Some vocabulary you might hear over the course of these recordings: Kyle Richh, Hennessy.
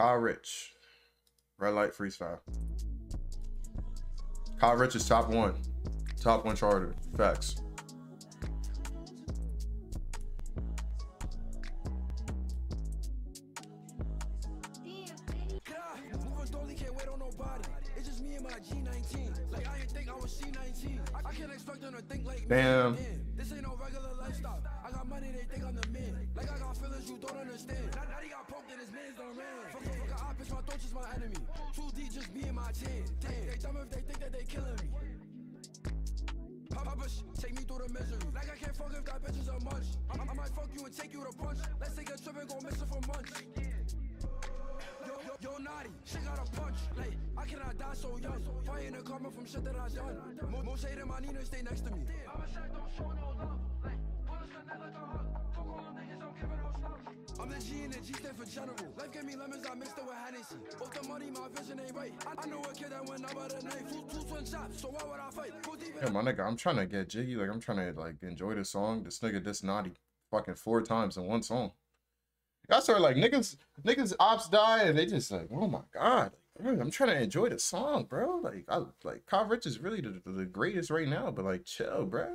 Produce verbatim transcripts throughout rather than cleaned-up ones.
Kyle Richh, Red Light Freestyle. Kyle Richh is top one, top one charter. Facts. Damn. This ain't no regular lifestyle. I got money, they think I'm the man. Like I got feelings you don't understand. Now he got poked in his man's the man. Fuck fuck I bitch, my thoughts is my enemy. True D just me and my chin. They dumb if they think that they killing me. Papa take me through the misery. Like I can't fuck if that bitch is a munch. I might fuck you and take you to punch. Let's take a trip and go missing for months. Yo, naughty, she got a punch. Like, I cannot die so young. Fighting a karma from shit that I done. Most hate him, I need to stay next to me. I'm a shack, don't show no love. Like, bullets can never come up. Fuck all them niggas, I'm giving no stuff. I'm the G and the G stand for general. Life gave me lemons, I mixed it with Hennessy. Off the money, my vision ain't right. I know a kid that went up by the night. Two twin shots, so why would I fight? Yeah, my nigga, I'm trying to get jiggy. Like, I'm trying to, like, enjoy this song. This nigga dissed Naughty fucking four times in one song. I started like niggas, niggas ops die and they just like, oh my god, like, bro, I'm trying to enjoy the song, bro. Like, I like Kyle Richh is really the, the greatest right now, but like, chill, bro.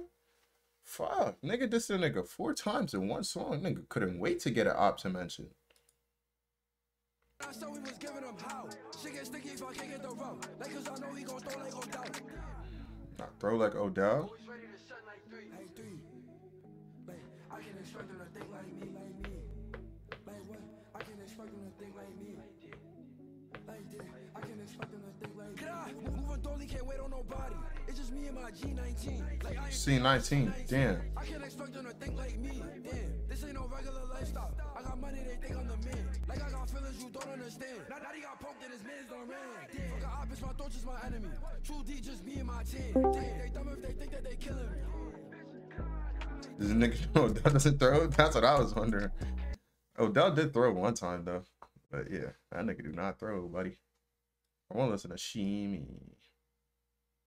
Fuck, nigga, this is a nigga four times in one song. Nigga couldn't wait to get an ops to mention. I saw we was giving him how. She gets sticky if I can't get the route. Like, cause I know he gon' throw like Odell. Nah, throw like Odell. Always ready to shut like three. Like three. Like, I can expect him to think like me, like me. I can't expect them to think like me. Like this, I can't expect them to think like me. Moving dolly, can't wait on nobody. It's just me and my G nineteen. Like I C nineteen, damn. I can't expect them to think like me. Damn. This ain't no regular lifestyle. I got money, they think I'm the man. Like I got feelings you don't understand. Now that he got poked in his man's the man. Damn. Fuck I bitch, my thoughts is my enemy. True D just me and my team. Damn, they dumb if they think that they killing me. This nigga doesn't throw? That's what I was wondering. Odell did throw one time though, but yeah, that nigga do not throw, buddy. I want to listen to Shimi.